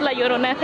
La Llorona.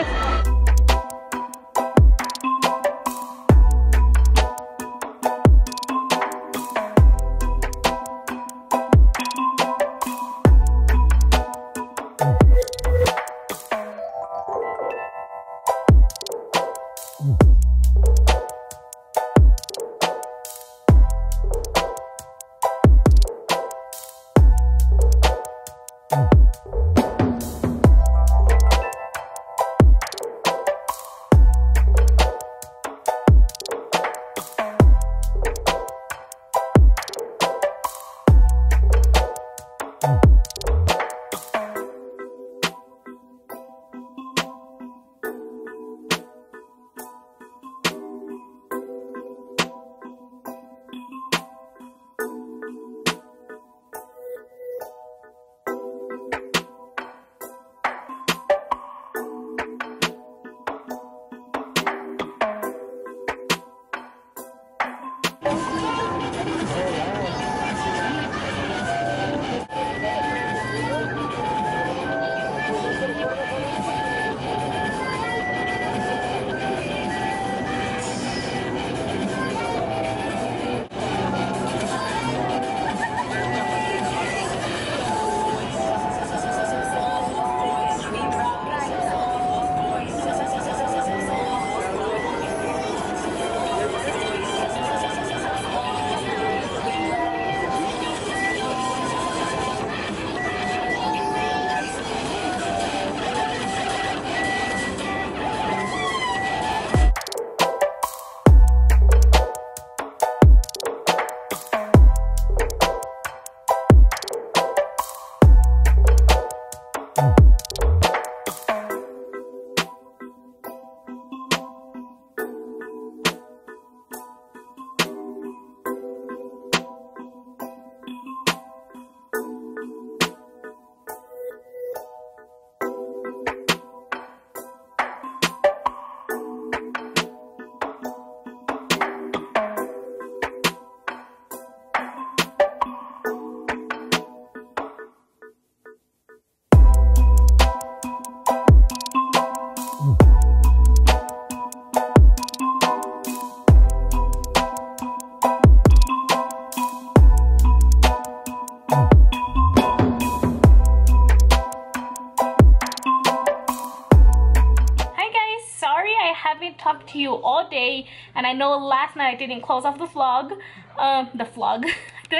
Talked to you all day, and I know last night I didn't close off the vlog. Did I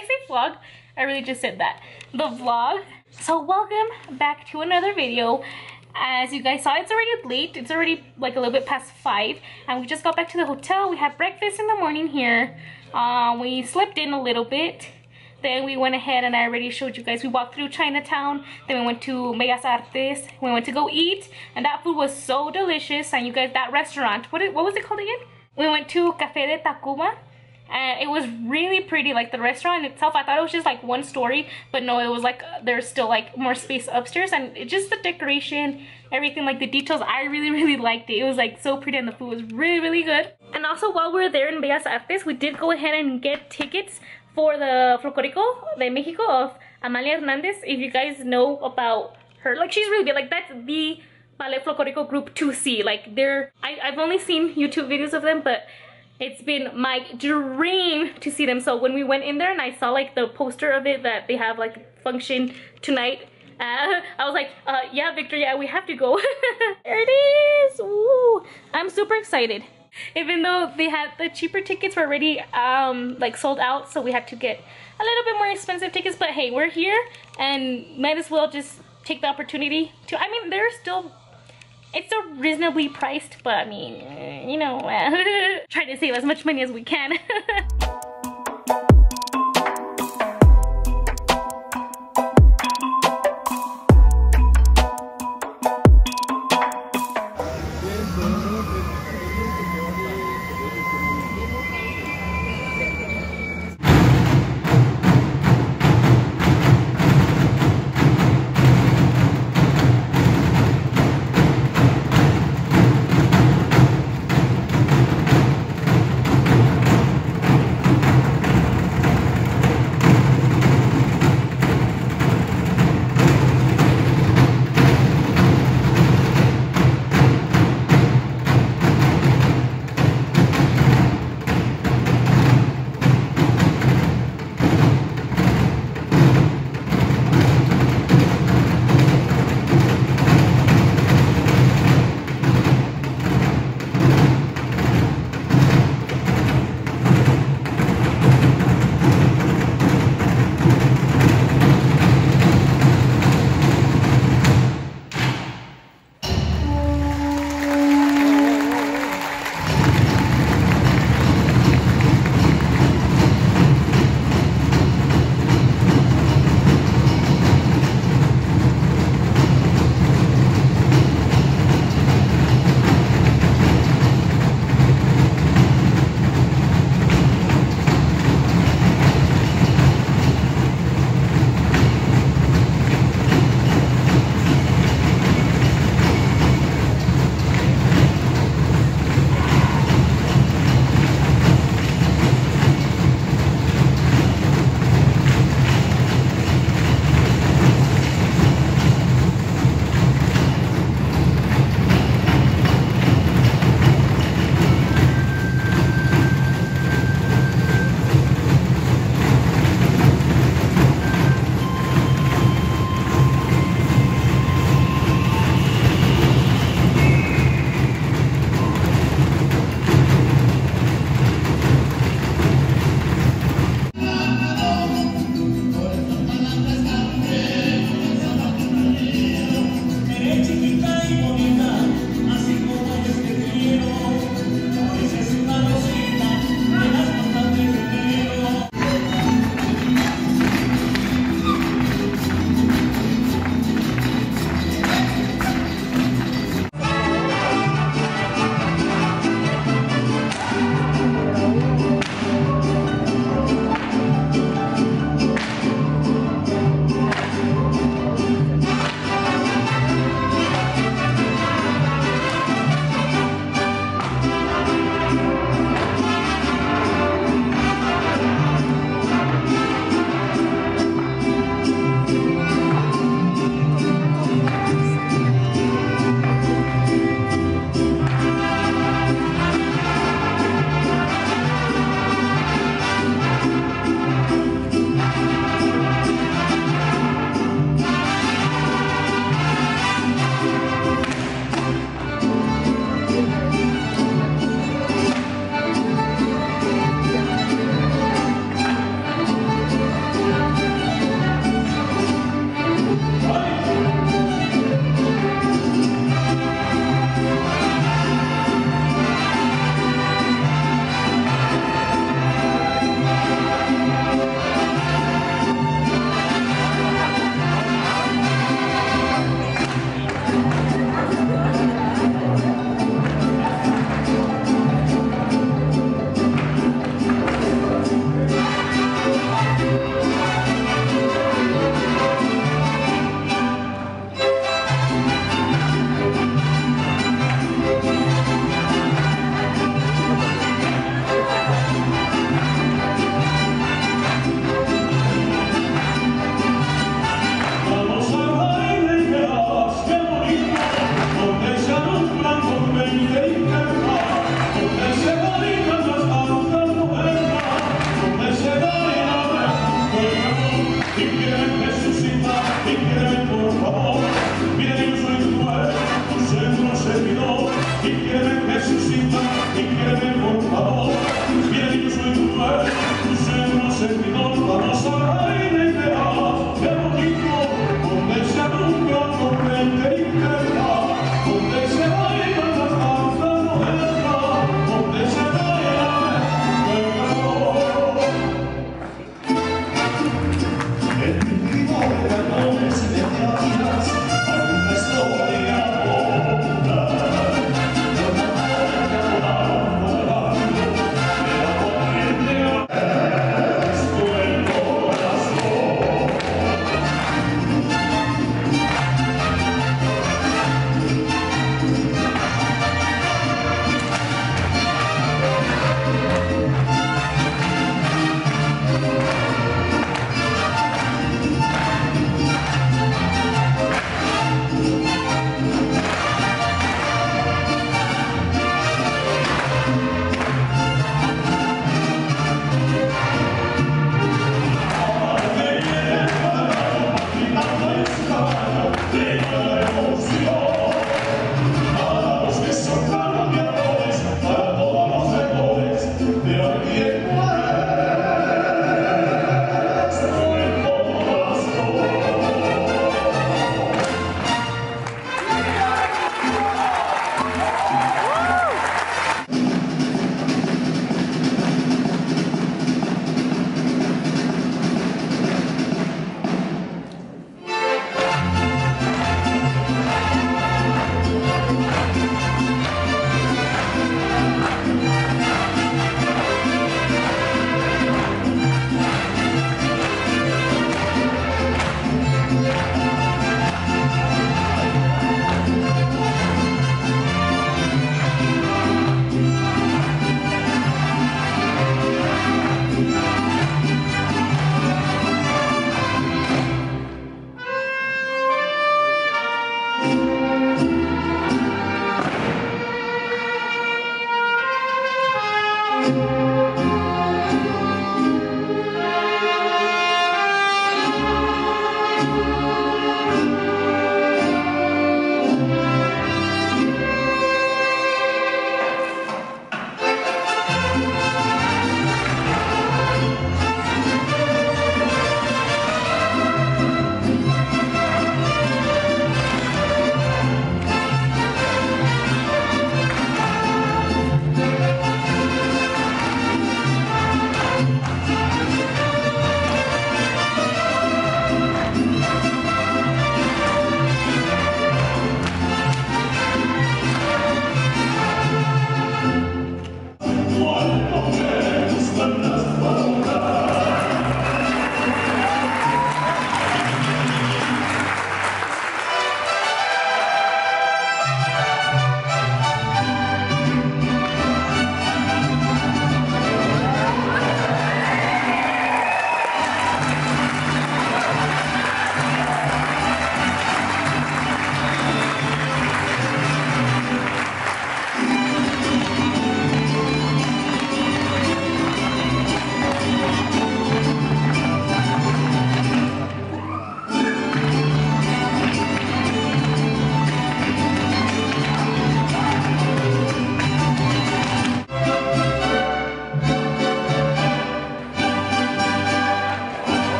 say vlog? I really just said that. The vlog. So welcome back to another video. As you guys saw, it's already late. It's already like a little bit past 5, and we just got back to the hotel. We had breakfast in the morning here. We slept in a little bit. Then we went ahead and I already showed you guys. We walked through Chinatown. Then we went to Bellas Artes. We went to go eat. And that food was so delicious. And you guys, that restaurant, what was it called again? We went to Cafe de Tacuba. And it was really pretty. Like the restaurant itself, I thought it was just like one story. But no, it was like, there's still like more space upstairs. And it, just the decoration, everything, like the details, I really liked it. It was like so pretty and the food was really good. And also while we were there in Bellas Artes, we did go ahead and get tickets for the Folklórico de México of Amalia Hernandez. If you guys know about her, like she's really big, like that's the ballet folklórico group to see. Like they're, I've only seen YouTube videos of them, but it's been my dream to see them. So when we went in there and I saw like the poster of it that they have like function tonight, I was like, yeah, Victor, yeah, we have to go. There it is. Ooh, I'm super excited. Even though they had the cheaper tickets were already like sold out, so we had to get a little bit more expensive tickets, but hey, we're here and might as well just take the opportunity to, I mean, they're still, it's still reasonably priced, but I mean, you know, try to save as much money as we can.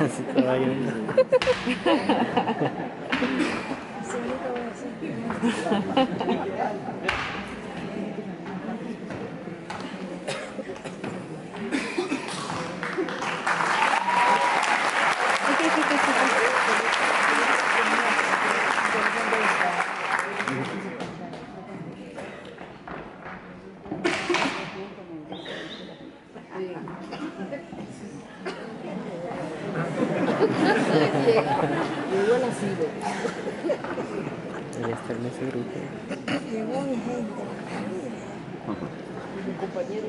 Así te va a ir. Ella está en ese grupo. Llegó mi gente. Mi compañero.